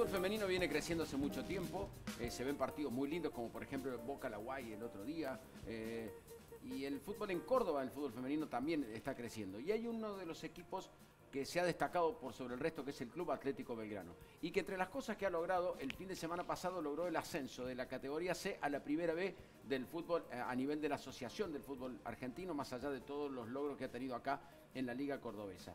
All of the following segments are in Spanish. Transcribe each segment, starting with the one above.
fútbol femenino viene creciendo hace mucho tiempo, se ven partidos muy lindos como por ejemplo Boca La Guay el otro día, y el fútbol en Córdoba, el fútbol femenino también está creciendo, y hay uno de los equipos que se ha destacado por sobre el resto, que es el Club Atlético Belgrano, y que entre las cosas que ha logrado, el fin de semana pasado logró el ascenso de la categoría C a la primera B del fútbol a nivel de la Asociación del Fútbol Argentino, más allá de todos los logros que ha tenido acá en la Liga Cordobesa.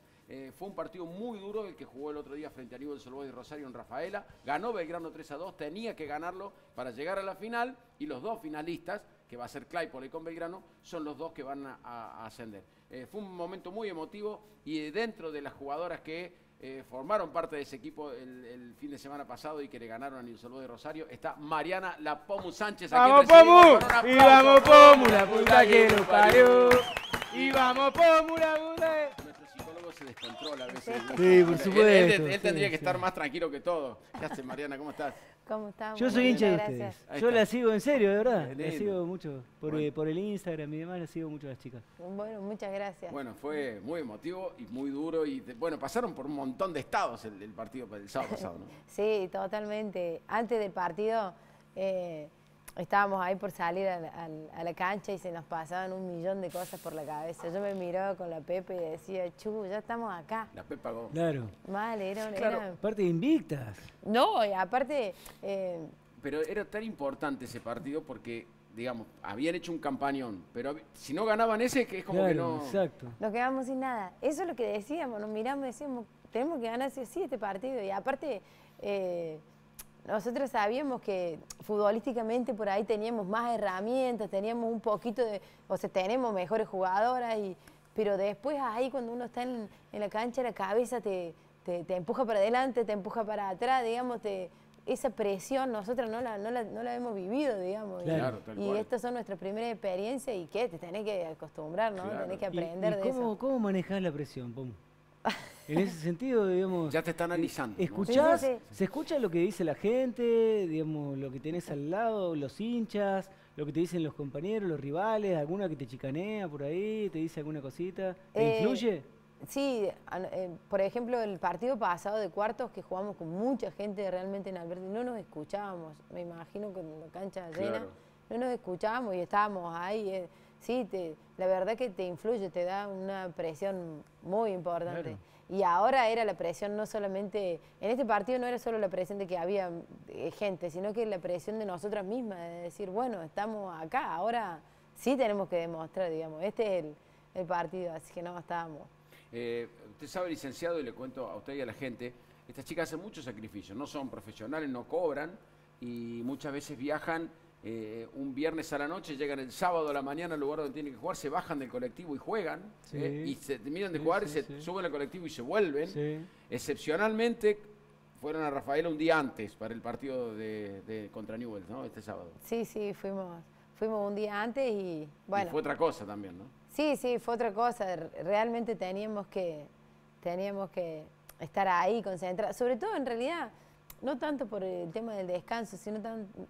Fue un partido muy duro el que jugó el otro día frente a Newell's Old Boys de Rosario en Rafaela, ganó Belgrano 3-2, tenía que ganarlo para llegar a la final, y los dos finalistas, que va a ser Claypole con Belgrano, son los dos que van a ascender. Fue un momento muy emotivo, y dentro de las jugadoras que formaron parte de ese equipo el fin de semana pasado y que le ganaron a Newell's Old Boys de Rosario, está Mariana La Pomu Sánchez. Aquí ¡vamos Pomu! ¡Y vamos Pomu! ¡La puta que nos parió! ¡Y vamos Pomu! ¡La puta! Nuestro psicólogo se descontrola a veces. Sí, por supuesto. Él tendría que estar más tranquilo que todo. ¿Qué haces, Mariana? ¿Cómo estás? ¿Cómo están? Yo soy hincha de ustedes. Yo la sigo en serio, de verdad. La sigo mucho. Por el Instagram y demás, la sigo mucho a las chicas. Bueno, muchas gracias. Bueno, fue muy emotivo y muy duro. Y bueno, pasaron por un montón de estados el partido del sábado pasado, ¿no? Sí, totalmente. Antes del partido estábamos ahí por salir a la cancha y se nos pasaban un millón de cosas por la cabeza. Yo me miraba con la Pepe y decía, chu, ya estamos acá. La Pepe pagó. Claro. Vale, era... Aparte invictas. No, aparte... Pero era tan importante ese partido porque, digamos, habían hecho un campañón, pero si no ganaban ese, que es como claro, que no... Exacto. Nos quedamos sin nada. Eso es lo que decíamos, nos miramos y decíamos, tenemos que ganar sí este partido. Y aparte... Nosotros sabíamos que futbolísticamente por ahí teníamos más herramientas, teníamos un poquito de... O sea, tenemos mejores jugadoras, pero después ahí cuando uno está en la cancha, la cabeza te empuja para adelante, te empuja para atrás, digamos, esa presión nosotros no la hemos vivido, digamos. Claro, y estas son nuestras primeras experiencias y que te tenés que acostumbrar, ¿no? Claro. Tenés que aprender de eso. ¿Cómo manejás la presión, Pomu? En ese sentido, digamos... Ya te están analizando. ¿Escuchás? Sí, sí, sí. ¿Se escucha lo que dice la gente? Digamos, lo que tenés al lado, los hinchas, lo que te dicen los compañeros, los rivales, alguna que te chicanea por ahí, te dice alguna cosita. ¿Te influye? Sí, por ejemplo, el partido pasado de cuartos que jugamos con mucha gente realmente en Alberti, no nos escuchábamos, me imagino con la cancha llena, claro. No nos escuchábamos y estábamos ahí... Sí, la verdad que te influye, te da una presión muy importante. Claro. Y ahora era la presión no solamente... En este partido no era solo la presión de que había gente, sino que la presión de nosotras mismas, de decir, bueno, estamos acá, ahora sí tenemos que demostrar, digamos. Este es el partido, así que no estábamos. Usted sabe, licenciado, y le cuento a usted y a la gente, estas chicas hacen muchos sacrificios, no son profesionales, no cobran, y muchas veces viajan... un viernes a la noche, llegan el sábado a la mañana al lugar donde tienen que jugar, se bajan del colectivo y juegan, sí, y se terminan de jugar, y se suben al colectivo y se vuelven. Sí. Excepcionalmente fueron a Rafaela un día antes para el partido contra Newell's, ¿no? Este sábado. Sí, sí, fuimos un día antes y bueno. Y fue otra cosa también, ¿no? Sí, sí, fue otra cosa. Realmente teníamos que estar ahí, concentrados. Sobre todo, en realidad... No tanto por el tema del descanso, sino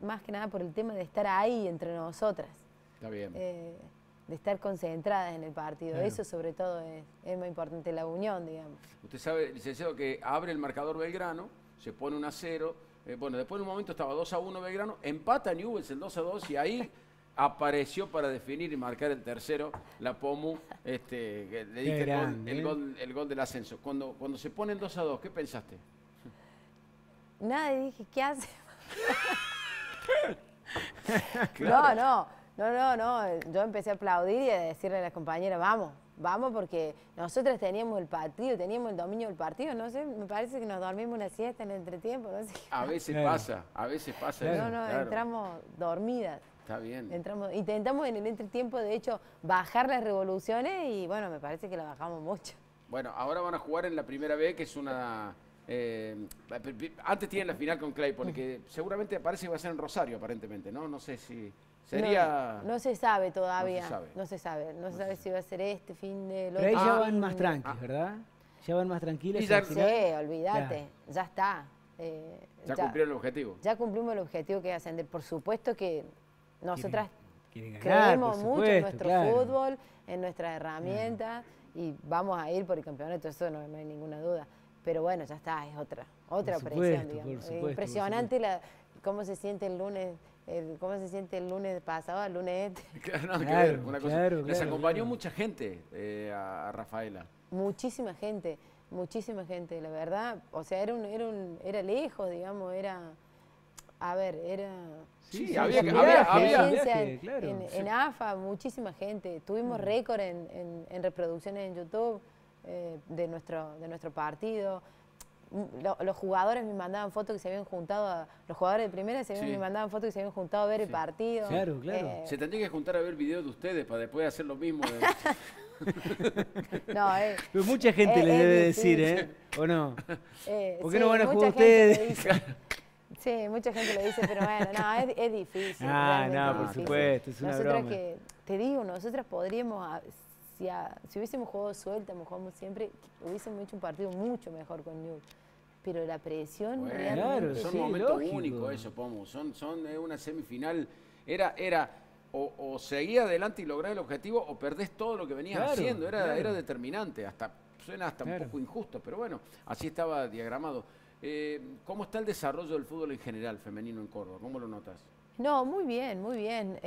más que nada por el tema de estar ahí entre nosotras. Está bien. De estar concentradas en el partido. Claro. Eso sobre todo es muy importante, la unión, digamos. Usted sabe, licenciado, que abre el marcador Belgrano, se pone 1-0. Bueno, después de un momento estaba 2-1 Belgrano, empata Newell's el 2-2 y ahí... apareció para definir y marcar el tercero, la Pomu, le dije el gol del ascenso. Cuando se ponen 2-2, ¿qué pensaste? Nada, y dije, ¿qué hace? Claro. No. Yo empecé a aplaudir y a decirle a la compañera, vamos, porque nosotras teníamos el partido, teníamos el dominio del partido, no sé, me parece que nos dormimos una siesta en el entretiempo, no sé. A veces claro. pasa. Claro. No, entramos dormidas. Está bien. Intentamos en el entretiempo, de hecho, bajar las revoluciones y, bueno, me parece que la bajamos mucho. Bueno, ahora van a jugar en la primera B, que es una... antes tienen la final con Claypole, que seguramente parece que va a ser en Rosario, aparentemente, ¿no? No sé si sería... No se sabe todavía. No se sabe si va a ser este fin de... Pero ahí ya van más tranquilas, ¿verdad? Ya van más tranquilas. Sí, olvídate, ya está. Ya cumplieron el objetivo. Ya cumplimos el objetivo que es ascender. Por supuesto que nosotras creemos mucho en nuestro fútbol, en nuestras herramientas, y vamos a ir por el campeonato, eso no hay ninguna duda. pero bueno, ya está, es otra presión, digamos. Supuesto, impresionante cómo se siente el lunes. ¿Cómo se siente el lunes pasado, el lunes este? Les acompañó mucha gente a Rafaela. Muchísima gente, la verdad. O sea, era lejos, digamos, era... Sí, sí, había viaje, claro. En AFA, muchísima gente. Tuvimos récord en reproducciones en YouTube de nuestro partido. Los jugadores me mandaban fotos que se habían juntado, los jugadores de primera me mandaban fotos que se habían juntado a ver el partido. Claro, claro. Se tendría que juntar a ver videos de ustedes para después hacer lo mismo. No, pero mucha gente les debe decir, ¿o no? ¿Por qué no van a jugar ustedes? Sí, mucha gente lo dice, pero bueno, no, es difícil. Ah, no, por supuesto, es una broma. Que, te digo, nosotras podríamos... Si hubiésemos jugado suelta, como jugamos siempre, hubiésemos hecho un partido mucho mejor con Newell's. Pero la presión realmente... Son momentos únicos eso, Pomu. Son una semifinal. Era o seguía adelante y lograr el objetivo o perdés todo lo que venías haciendo. Era determinante. Suena hasta un poco injusto, pero bueno, así estaba diagramado. ¿Cómo está el desarrollo del fútbol en general femenino en Córdoba? ¿Cómo lo notas? No, muy bien, muy bien.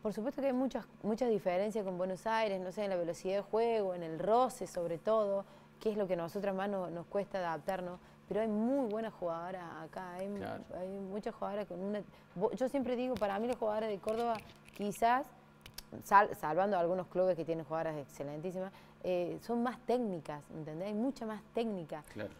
Por supuesto que hay muchas diferencias con Buenos Aires, no sé, en la velocidad de juego, en el roce sobre todo, que es lo que a nosotras más nos cuesta adaptarnos, pero hay muy buenas jugadoras acá, hay muchas jugadoras con una... Yo siempre digo, para mí las jugadoras de Córdoba, quizás, salvando algunos clubes que tienen jugadoras excelentísimas, son más técnicas, ¿entendés? Hay mucha más técnica. Claro.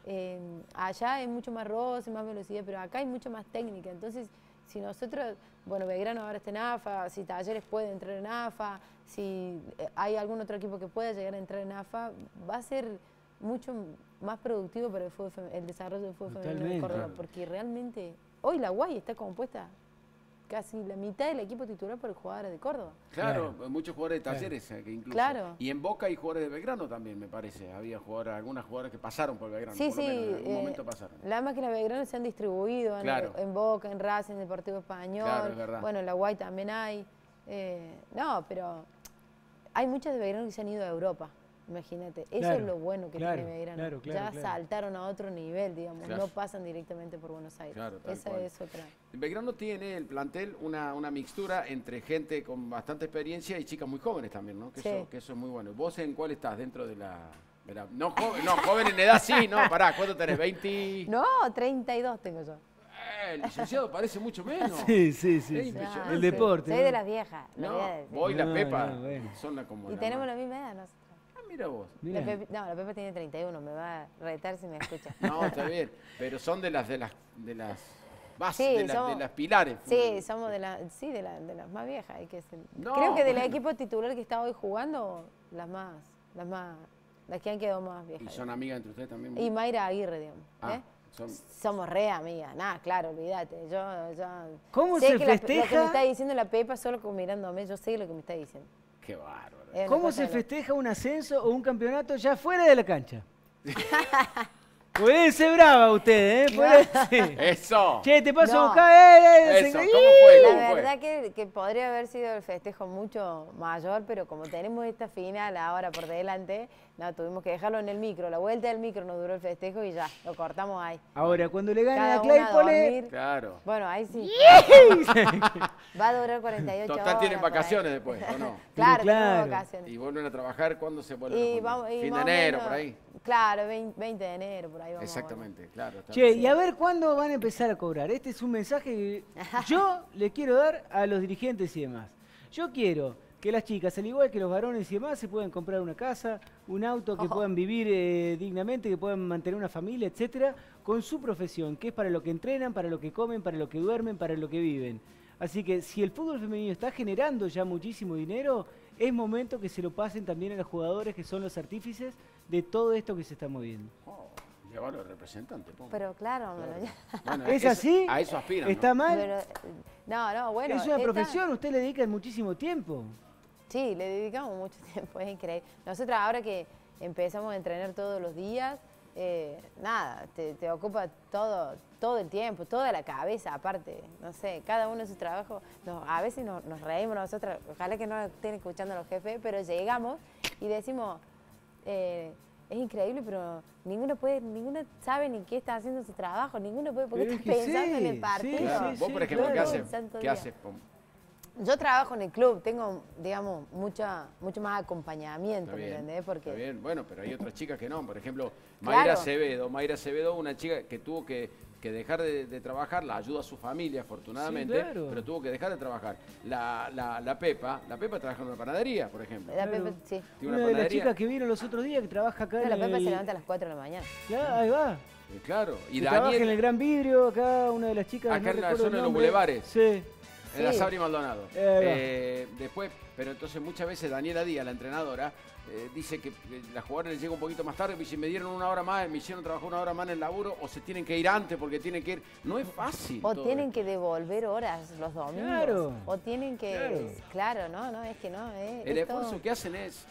Allá hay mucho más roce, más velocidad, pero acá hay mucha más técnica, entonces... Si nosotros, bueno, Belgrano ahora está en AFA, si Talleres puede entrar en AFA, si hay algún otro equipo que pueda llegar a entrar en AFA, va a ser mucho más productivo para el desarrollo del fútbol femenino de Córdoba, porque realmente hoy la UAI está compuesta casi la mitad del equipo titular por jugadores de Córdoba. Claro, muchos jugadores de Talleres que incluso. Claro. Y en Boca hay jugadores de Belgrano también, me parece. Había algunas jugadoras que pasaron por Belgrano. Sí, por lo menos, en algún momento pasaron. Las máquinas de Belgrano se han distribuido en Boca, en Racing, en Deportivo Español. Claro, es verdad. Bueno, en la UAI también hay. No, pero hay muchas de Belgrano que se han ido a Europa. Imagínate, eso es lo bueno que tiene Belgrano. Saltaron a otro nivel, digamos, no pasan directamente por Buenos Aires. Esa es otra. Belgrano tiene el plantel una mixtura entre gente con bastante experiencia y chicas muy jóvenes también, ¿no? Que eso es muy bueno. ¿Vos en cuál estás dentro de la...? No, joven en edad sí, no, pará, ¿cuánto tenés? ¿20? No, 32 tengo yo. El licenciado parece mucho menos. Sí. No, el deporte. Soy de las viejas. Vos y la Pepa son la comunidad. Y tenemos la misma edad, nosotros. Mira vos. La Pepa tiene 31, me va a retar si me escucha. No, está bien, pero son de las bases, de las pilares. Sí, somos de las más viejas. Creo que del equipo titular que está hoy jugando, las que han quedado más viejas. ¿Y son amigas entre ustedes también? Y Mayra Aguirre, digamos. Somos re amigas, claro, olvídate. ¿Cómo se festeja? Lo que me está diciendo la Pepa, solo mirándome, yo sé lo que me está diciendo. Qué bárbaro. ¿Cómo se festeja un ascenso o un campeonato ya fuera de la cancha? Pueden ser brava ustedes, Eso. Che, te paso a buscar. Eso, ¿Cómo fue? Verdad que podría haber sido el festejo mucho mayor, pero como tenemos esta final ahora por delante, tuvimos que dejarlo en el micro. La vuelta del micro nos duró el festejo y ya, lo cortamos ahí. Ahora, cuando le gane a Claypole... Claro. Bueno, ahí sí. Va a durar 48 horas. Total, tienen vacaciones después, ¿o no? Claro, vacaciones. ¿Y vuelven a trabajar cuándo se vuelven? Fin de enero, por ahí. Claro, 20 de enero, por ahí vamos. Exactamente, claro. Che, y a ver cuándo van a empezar a cobrar. Este es un mensaje que yo le quiero dar a los dirigentes y demás. Yo quiero que las chicas, al igual que los varones y demás, se puedan comprar una casa, un auto, que puedan vivir dignamente, que puedan mantener una familia, etcétera, con su profesión, que es para lo que entrenan, para lo que comen, para lo que duermen, para lo que viven. Así que si el fútbol femenino está generando ya muchísimo dinero, es momento que se lo pasen también a los jugadores, que son los artífices de todo esto que se está moviendo. Llevarlo al representante, Pomu. Pero claro. Bueno, ¿es así? A eso aspiran. ¿Está mal? Pero, no, bueno. Es una profesión, usted le dedica muchísimo tiempo. Sí, le dedicamos mucho tiempo, es increíble. Nosotras ahora que empezamos a entrenar todos los días, te ocupa todo el tiempo, toda la cabeza, aparte, no sé, cada uno de su trabajo, a veces nos reímos nosotras, ojalá que no estén escuchando los jefes, pero llegamos y decimos, es increíble, pero ninguno puede, ninguno sabe ni qué está haciendo su trabajo, ninguno puede, porque estás pensando en el partido. Sí, claro. Vos, por ejemplo, ¿qué haces? Yo trabajo en el club, tengo, digamos, mucho más acompañamiento, ¿me entendés? Porque... Está bien, bueno, pero hay otras chicas que no, por ejemplo, Mayra Acevedo, una chica que tuvo que dejar de trabajar, la ayuda a su familia, afortunadamente, pero tuvo que dejar de trabajar. La Pepa trabaja en una panadería, por ejemplo. La Pepa, sí. Tiene una de las chicas que vino los otros días, que trabaja acá. La Pepa se levanta a las 4 de la mañana. Ya, ahí va. Claro. Y trabaja en el Gran Vidrio, acá una de las chicas. Acá en la zona de los bulevares. Sí. La Sabrina Maldonado. Después, pero entonces muchas veces Daniela Díaz, la entrenadora, dice que las jugadoras les llega un poquito más tarde, si me dieron una hora más, me hicieron trabajar una hora más en el laburo, o se tienen que ir antes porque tienen que ir. No es fácil. O tienen que devolver horas los domingos. Claro. O tienen que. Claro, no, es que no. El esfuerzo que hacen es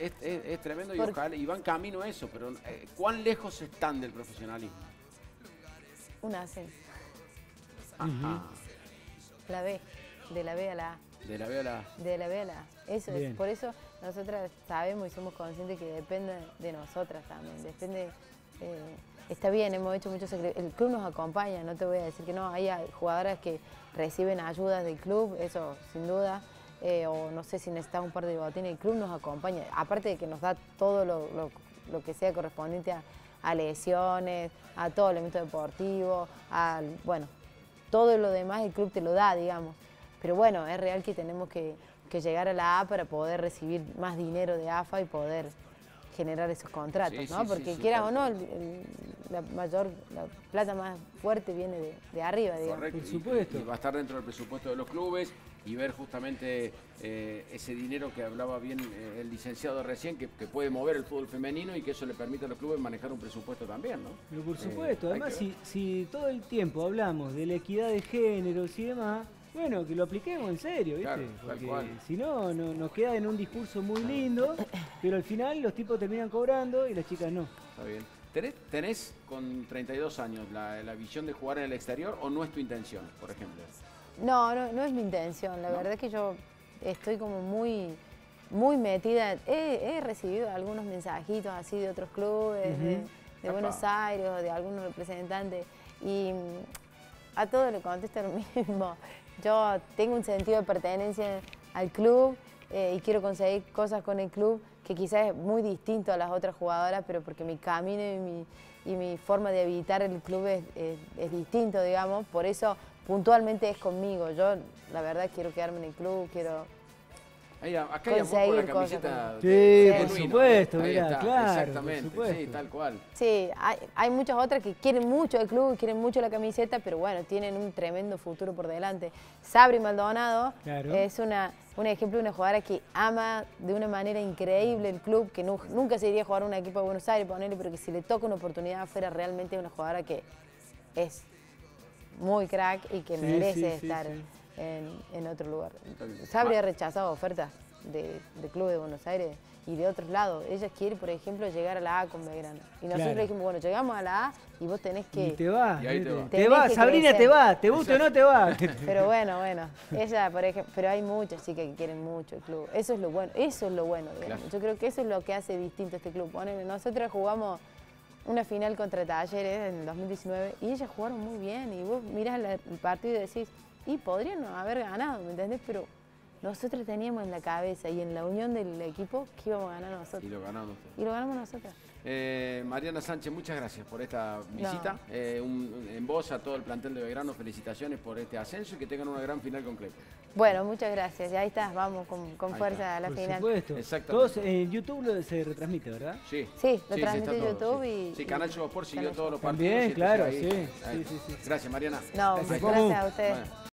tremendo y van camino a eso, pero ¿cuán lejos están del profesionalismo? Una C. La B. De la B a la A. De la B a la A. De la B a la A. Eso es. Por eso nosotras sabemos y somos conscientes que depende de nosotras también. Depende. Está bien, hemos hecho muchos sacrificios. El club nos acompaña, no te voy a decir que no. Hay jugadoras que reciben ayudas del club, eso sin duda. O no sé si necesitas un par de botines. El club nos acompaña. Aparte de que nos da todo lo que sea correspondiente a lesiones, a todo el elemento deportivo, bueno, todo lo demás el club te lo da, digamos. Pero bueno, es real que tenemos que llegar a la A para poder recibir más dinero de AFA y poder generar esos contratos, sí, ¿no? Sí, porque quieras o no, la plata más fuerte viene de arriba, digamos. Correcto, por supuesto. Y va a estar dentro del presupuesto de los clubes y ver justamente ese dinero que hablaba bien el licenciado recién, que puede mover el fútbol femenino y que eso le permite a los clubes manejar un presupuesto también, ¿no? Pero por supuesto, además si todo el tiempo hablamos de la equidad de género y demás... Bueno, que lo apliquemos en serio, ¿viste? Claro, porque si no, nos queda en un discurso muy lindo, pero al final los tipos terminan cobrando y las chicas no. Está bien. ¿Tenés con 32 años la visión de jugar en el exterior o no es tu intención, por ejemplo? No es mi intención. La verdad es que yo estoy como muy metida. He recibido algunos mensajitos así de otros clubes, de Buenos Aires o de algunos representantes y a todos le contesto lo mismo. Yo tengo un sentido de pertenencia al club y quiero conseguir cosas con el club que quizás es muy distinto a las otras jugadoras, pero porque mi camino y mi forma de habitar el club es distinto, digamos. Por eso, puntualmente es conmigo. Yo, la verdad, quiero quedarme en el club, quiero... Acá hay amor por la camiseta. Sí, por supuesto, mirá, claro. Exactamente, sí, tal cual. Sí, hay muchas otras que quieren mucho el club, quieren mucho la camiseta, pero bueno, tienen un tremendo futuro por delante. Sabrina Maldonado es un ejemplo de una jugadora que ama de una manera increíble el club, que nunca se iría a jugar a un equipo de Buenos Aires, ponerle, pero que si le toca una oportunidad afuera, realmente es una jugadora que es muy crack y que merece estar... En otro lugar. Sabri ha rechazado ofertas de club de Buenos Aires y de otros lados. Ella quiere, por ejemplo, llegar a la A con Belgrano. Y nosotros le dijimos, bueno, llegamos a la A y vos tenés que... Y te va. Y ahí te va, Sabrina, te va. Te gusta o no te va. Pero bueno. Ella, por ejemplo, pero hay muchas chicas que quieren mucho el club. Eso es lo bueno. Eso es lo bueno, digamos. Claro. Yo creo que eso es lo que hace distinto este club. Bueno, nosotros jugamos una final contra Talleres en el 2019 y ellas jugaron muy bien. Y vos mirás el partido y decís... Y podrían haber ganado, ¿me entendés? Pero nosotros teníamos en la cabeza y en la unión del equipo que íbamos a ganar nosotros. Y lo ganamos. Y lo ganamos nosotros. Mariana Sánchez, muchas gracias por esta visita. En voz a todo el plantel de Belgrano, felicitaciones por este ascenso y que tengan una gran final con Claypole. Bueno, muchas gracias. Ya ahí estás, vamos con fuerza a la final. Por supuesto. Exactamente. Todos en YouTube se retransmite, ¿verdad? Sí. Sí, lo transmite YouTube y... Sí, Canal Yo Sport siguió todos los partidos. Bien, claro, sí. Gracias, Mariana. No, gracias a ustedes.